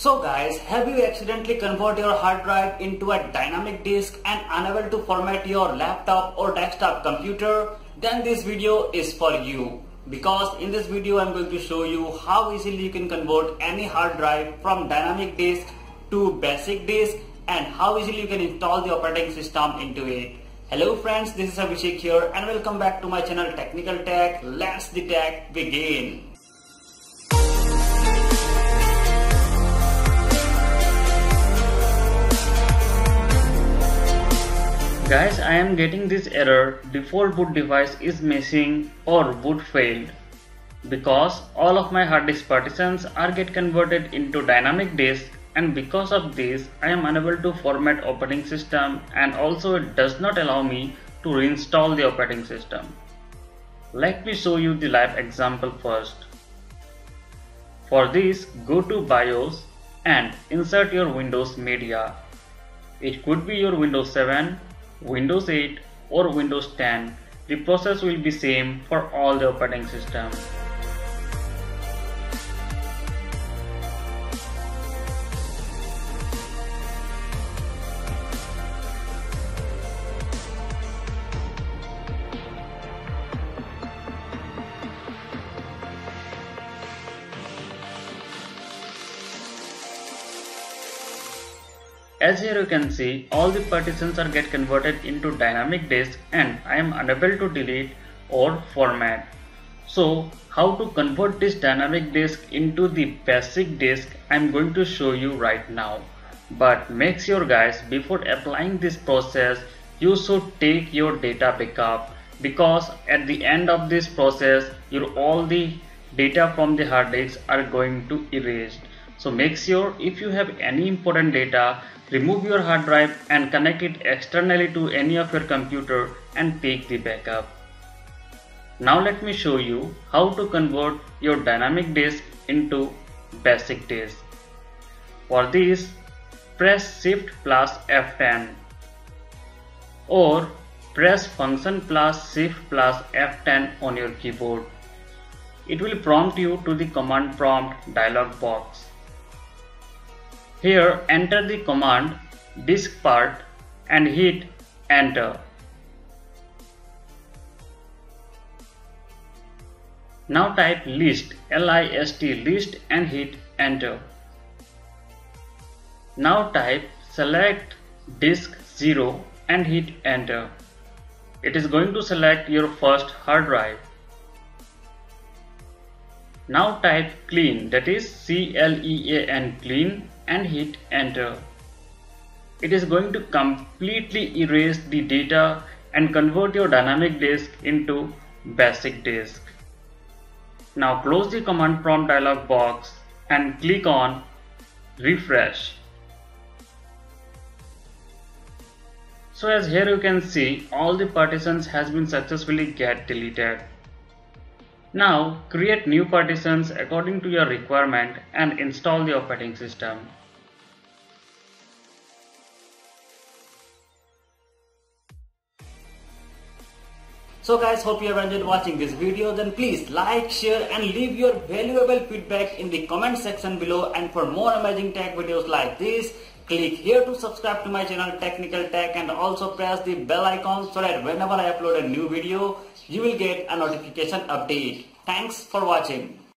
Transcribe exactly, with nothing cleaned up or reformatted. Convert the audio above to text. So guys, have you accidentally converted your hard drive into a dynamic disk and unable to format your laptop or desktop computer? Then this video is for you, because in this video I'm going to show you how easily you can convert any hard drive from dynamic disk to basic disk and how easily you can install the operating system into it. Hello friends, this is Abhishek here and welcome back to my channel Technical Tech. Let's the tech begin. Guys, I am getting this error, default boot device is missing or boot failed, because all of my hard disk partitions are get converted into dynamic disk, and because of this I am unable to format operating system, and also it does not allow me to reinstall the operating system. Let me show you the live example first. For this, go to BIOS and insert your Windows media. It could be your Windows seven, Windows eight or Windows ten. The process will be same for all the operating systems. As here you can see, all the partitions are get converted into dynamic disk and I am unable to delete or format. So how to convert this dynamic disk into the basic disk I am going to show you right now. But make sure guys, before applying this process you should take your data backup, because at the end of this process your all the data from the hard disk are going to erased. So make sure if you have any important data, remove your hard drive and connect it externally to any of your computer and take the backup. Now let me show you how to convert your dynamic disk into basic disk. For this, press Shift plus F ten or press Function plus Shift plus F ten on your keyboard. It will prompt you to the command prompt dialog box. Here enter the command diskpart and hit enter. Now type list, L I S T list and hit enter. Now type select disk zero and hit enter. It is going to select your first hard drive. Now type clean, that is C L E A N clean, and hit enter. It is going to completely erase the data and convert your dynamic disk into basic disk. Now close the command prompt dialog box and click on refresh. So as here you can see, all the partitions has been successfully get deleted. Now create new partitions according to your requirement and install the operating system. So guys, hope you have enjoyed watching this video. Then please like, share and leave your valuable feedback in the comment section below, and for more amazing tech videos like this, click here to subscribe to my channel Technical Tech and also press the bell icon so that whenever I upload a new video, you will get a notification update. Thanks for watching.